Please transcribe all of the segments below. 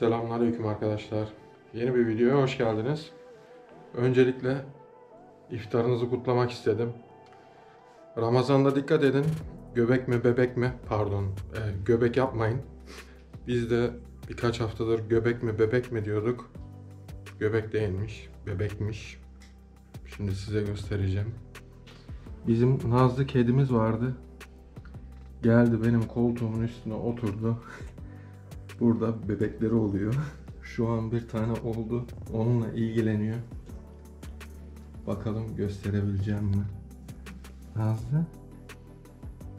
Selamünaleyküm arkadaşlar. Yeni bir videoya hoş geldiniz. Öncelikle iftarınızı kutlamak istedim. Ramazan'da dikkat edin. Göbek mi bebek mi? Pardon, göbek yapmayın. Biz de birkaç haftadır göbek mi bebek mi diyorduk. Göbek değilmiş, bebekmiş. Şimdi size göstereceğim. Bizim Nazlı kedimiz vardı. Geldi benim koltuğumun üstüne oturdu. Burada bebekleri oluyor. Şu an bir tane oldu. Onunla ilgileniyor. Bakalım gösterebileceğim mi? Nazlı.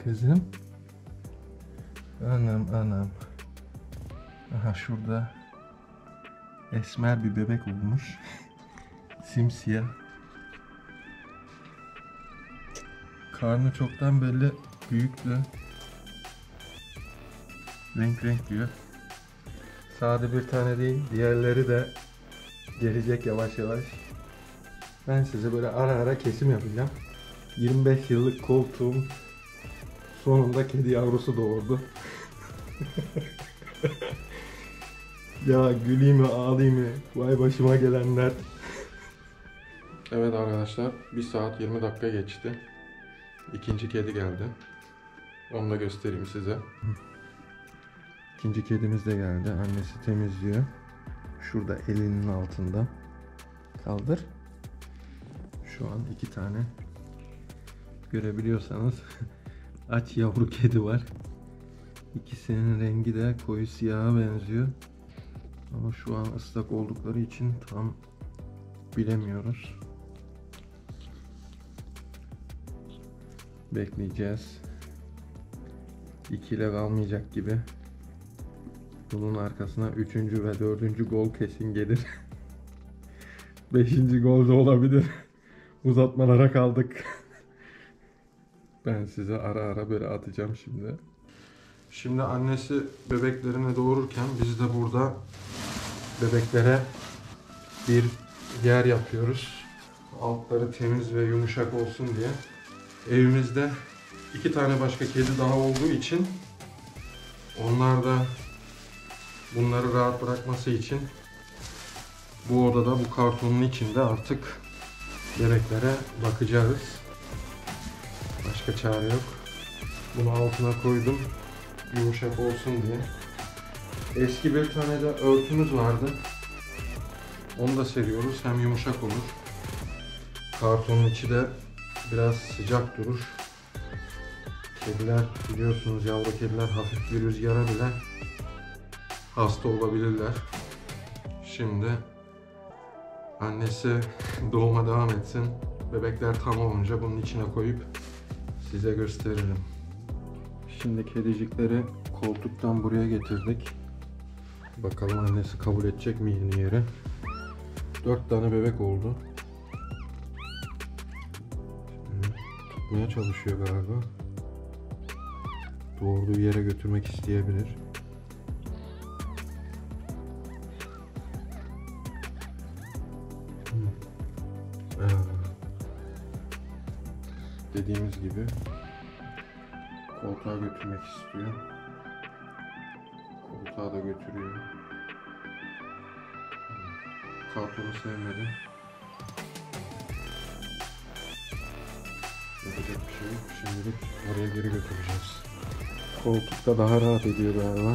Kızım. Anam. Aha şurada esmer bir bebek olmuş. Simsiyah. Karnı çoktan belli büyüktü. Renk diyor. Sade bir tane değil, diğerleri de gelecek yavaş yavaş. Ben size böyle ara kesim yapacağım. 25 yıllık koltuğum sonunda kedi yavrusu doğurdu. Ya güleyim mi ağlayayım mı? Vay başıma gelenler. Evet arkadaşlar, 1 saat 20 dakika geçti. İkinci kedi geldi. Onu da göstereyim size. İkinci kedimiz de geldi. Annesi temizliyor. Şurada elinin altında. Kaldır. Şu an 2 tane. Görebiliyorsanız aç yavru kedi var. İkisinin rengi de koyu siyaha benziyor. Ama şu an ıslak oldukları için tam bilemiyoruz. Bekleyeceğiz. İkiyle kalmayacak gibi. Bunun arkasına 3. ve 4. gol kesin gelir. 5. gol de olabilir. Uzatmalara kaldık. Ben size ara böyle atacağım şimdi. Şimdi annesi bebeklerini doğururken biz de burada bebeklere bir yer yapıyoruz. Altları temiz ve yumuşak olsun diye. Evimizde 2 tane başka kedi daha olduğu için onlar da bunları rahat bırakması için bu odada, bu kartonun içinde artık bebeklere bakacağız. Başka çare yok. Bunu altına koydum. Yumuşak olsun diye. Eski bir tane de örtümüz vardı. Onu da seriyoruz. Hem yumuşak olur. Kartonun içi de biraz sıcak durur. Kediler biliyorsunuz, yavru kediler hafif bir rüzgara bile hasta olabilirler. Şimdi annesi doğuma devam etsin. Bebekler tam olunca bunun içine koyup size gösteririm. Şimdi kedicikleri koltuktan buraya getirdik. Bakalım annesi kabul edecek mi yeni yeri. 4 tane bebek oldu. Şimdi tutmaya çalışıyor galiba. Doğurduğu yere götürmek isteyebilir. Dediğimiz gibi koltuğa götürmek istiyor. Koltuğa da götürüyor. Kartonu sevmedi. Yapacak bir şey yok. Şimdilik oraya geri götüreceğiz. Koltukta daha rahat ediyor galiba.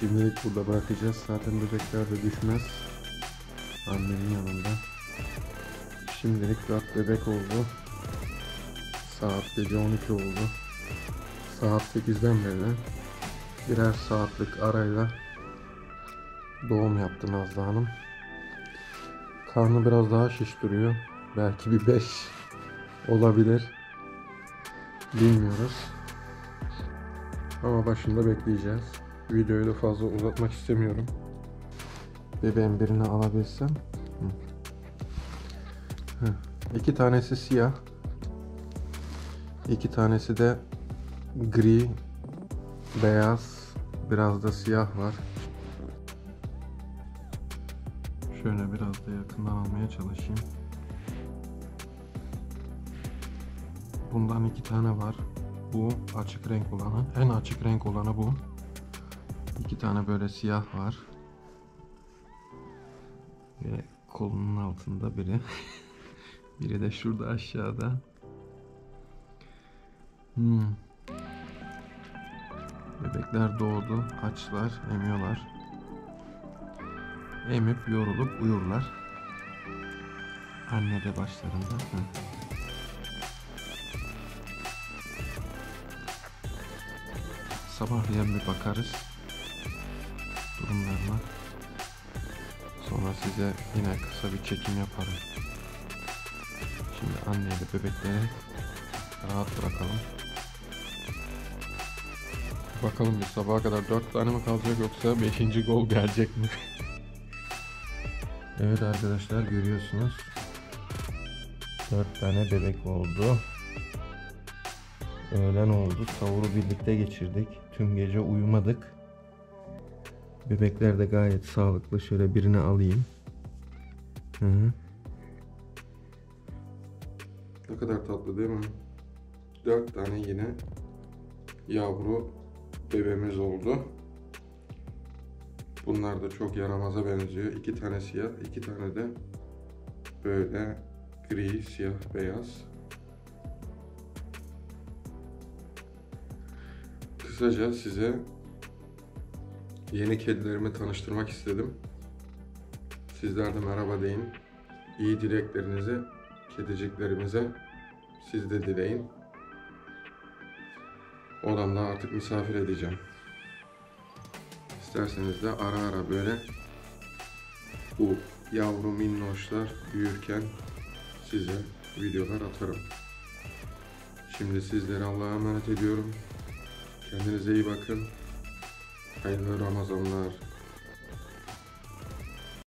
Şimdilik burada bırakacağız. Zaten bebekler de düşmez. Annenin yanında. Şimdilik 4 bebek oldu. Saat gece 12 oldu. Saat 8'den beri birer saatlik arayla doğum yaptı Nazlı Hanım. Karnı biraz daha şiş duruyor. Belki bir 5 olabilir. Bilmiyoruz. Ama başında bekleyeceğiz. Videoyu da fazla uzatmak istemiyorum. Bebeğin birini alabilsem. 2 tanesi siyah. 2 tanesi de gri, beyaz, biraz da siyah var. Şöyle biraz da yakından almaya çalışayım. Bundan 2 tane var. Bu açık renk olanı, en açık renk olanı bu. 2 tane böyle siyah var. Ve kolunun altında biri. Biri de şurada aşağıda. Bebekler doğdu, açlar, emiyorlar. Emip yorulup uyurlar. Anne de başlarında. Sabahleyen bir bakarız durumlarına. Sonra size yine kısa bir çekim yaparım. Şimdi anneye de bebekleri rahat bırakalım. Bakalım bir sabaha kadar 4 tane mi kalacak yoksa 5. gol gelecek mi? Evet arkadaşlar, görüyorsunuz 4 tane bebek oldu. Öğlen oldu, sahuru birlikte geçirdik, tüm gece uyumadık. Bebekler de gayet sağlıklı. Şöyle birini alayım. Ne kadar tatlı değil mi? 4 tane yine yavru bebeğimiz oldu. Bunlar da çok yaramaza benziyor. 2 tane siyah, 2 tane de böyle gri, siyah, beyaz. Kısaca size yeni kedilerimi tanıştırmak istedim. Sizler de merhaba deyin. İyi dileklerinizi kediciklerimize siz de dileyin. Odamda artık misafir edeceğim. İsterseniz de ara ara böyle bu yavru minnoşlar büyürken size videolar atarım. Şimdi sizleri Allah'a emanet ediyorum. Kendinize iyi bakın. Hayırlı Ramazanlar.